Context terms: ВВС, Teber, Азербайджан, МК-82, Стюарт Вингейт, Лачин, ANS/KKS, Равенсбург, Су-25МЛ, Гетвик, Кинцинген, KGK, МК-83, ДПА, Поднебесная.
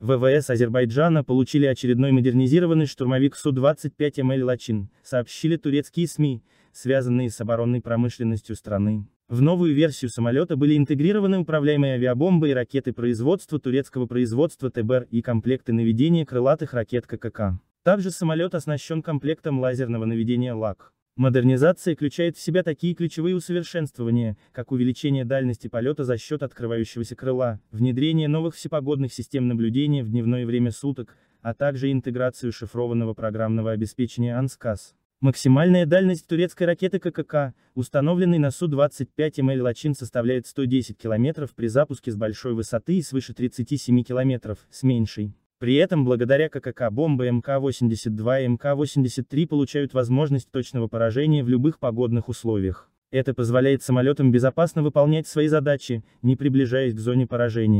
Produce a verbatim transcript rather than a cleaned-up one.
ВВС Азербайджана получили очередной модернизированный штурмовик Су двадцать пять эм эл «Лачин», сообщили турецкие СМИ, связанные с оборонной промышленностью страны. В новую версию самолета были интегрированы управляемые авиабомбы и ракеты производства турецкого производства Teber и комплекты наведения крылатых ракет ка ка ка. Также самолет оснащен комплектом лазерного наведения «Лак». Модернизация включает в себя такие ключевые усовершенствования, как увеличение дальности полета за счет открывающегося крыла, внедрение новых всепогодных систем наблюдения в дневное время суток, а также интеграцию шифрованного программного обеспечения эй эн эс кей кей эс. Максимальная дальность турецкой ракеты ка ка ка, установленной на Су двадцать пять эм эл «Лачин», составляет сто десять километров при запуске с большой высоты и свыше тридцати семи километров с меньшей. При этом благодаря ка ка ка бомбы эм ка восемьдесят два и эм ка восемьдесят три получают возможность точного поражения в любых погодных условиях. Это позволяет самолетам безопасно выполнять свои задачи, не приближаясь к зоне поражения.